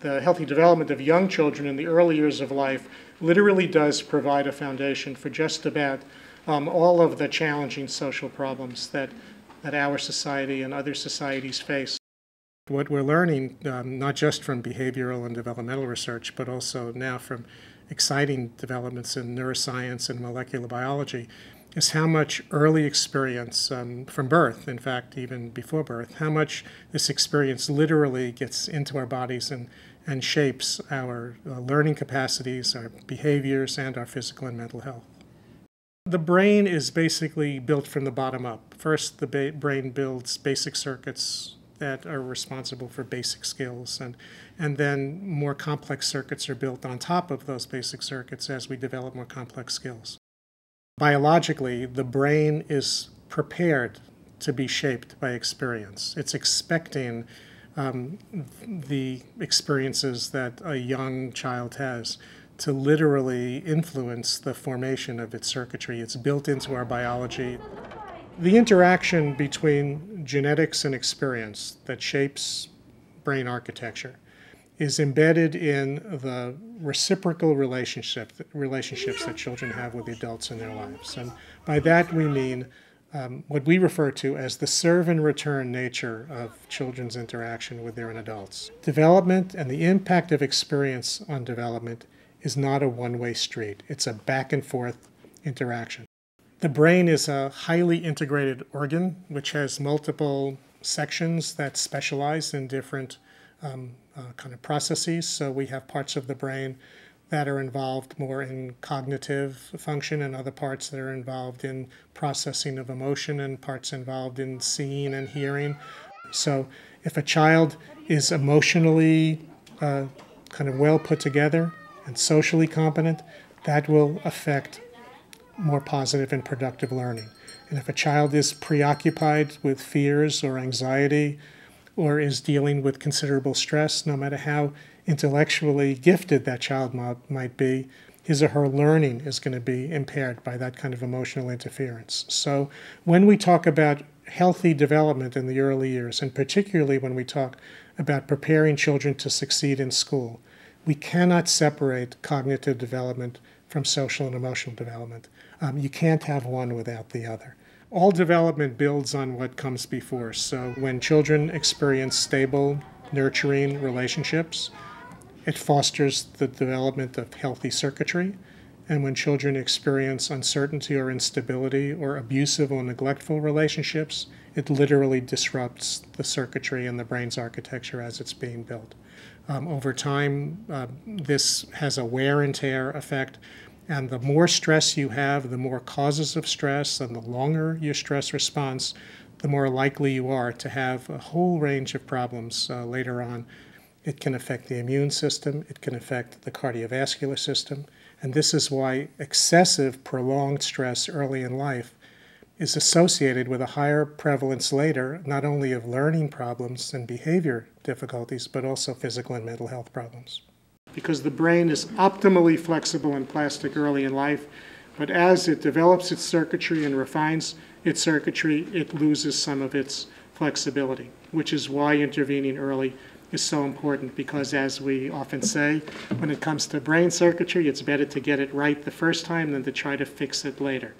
the healthy development of young children in the early years of life literally does provide a foundation for just about all of the challenging social problems that our society and other societies face. What we're learning, not just from behavioral and developmental research, but also now from exciting developments in neuroscience and molecular biology, is how much early experience from birth, in fact, even before birth, how much this experience literally gets into our bodies and shapes our learning capacities, our behaviors, and our physical and mental health. The brain is basically built from the bottom up. First, the brain builds basic circuits that are responsible for basic skills, and then more complex circuits are built on top of those basic circuits as we develop more complex skills. Biologically, the brain is prepared to be shaped by experience. It's expecting the experiences that a young child has to literally influence the formation of its circuitry. It's built into our biology. The interaction between genetics and experience that shapes brain architecture is embedded in the reciprocal relationships that children have with the adults in their lives. And by that we mean what we refer to as the serve and return nature of children's interaction with their own adults. Development and the impact of experience on development is not a one-way street. It's a back and forth interaction. The brain is a highly integrated organ which has multiple sections that specialize in different kind of processes. So we have parts of the brain that are involved more in cognitive function and other parts that are involved in processing of emotion and parts involved in seeing and hearing. So if a child is emotionally kind of well put together and socially competent, that will affect more positive and productive learning. And if a child is preoccupied with fears or anxiety, or is dealing with considerable stress, no matter how intellectually gifted that child might be, his or her learning is going to be impaired by that kind of emotional interference. So when we talk about healthy development in the early years, and particularly when we talk about preparing children to succeed in school, we cannot separate cognitive development from social and emotional development. You can't have one without the other. All development builds on what comes before. So when children experience stable, nurturing relationships, it fosters the development of healthy circuitry. And when children experience uncertainty or instability or abusive or neglectful relationships, it literally disrupts the circuitry and the brain's architecture as it's being built. Over time, this has a wear and tear effect. And the more stress you have, the more causes of stress, and the longer your stress response, the more likely you are to have a whole range of problems later on. It can affect the immune system, it can affect the cardiovascular system, and this is why excessive prolonged stress early in life is associated with a higher prevalence later, not only of learning problems and behavior difficulties, but also physical and mental health problems. Because the brain is optimally flexible and plastic early in life, but as it develops its circuitry and refines its circuitry, it loses some of its flexibility, which is why intervening early is so important, because as we often say, when it comes to brain circuitry, it's better to get it right the first time than to try to fix it later.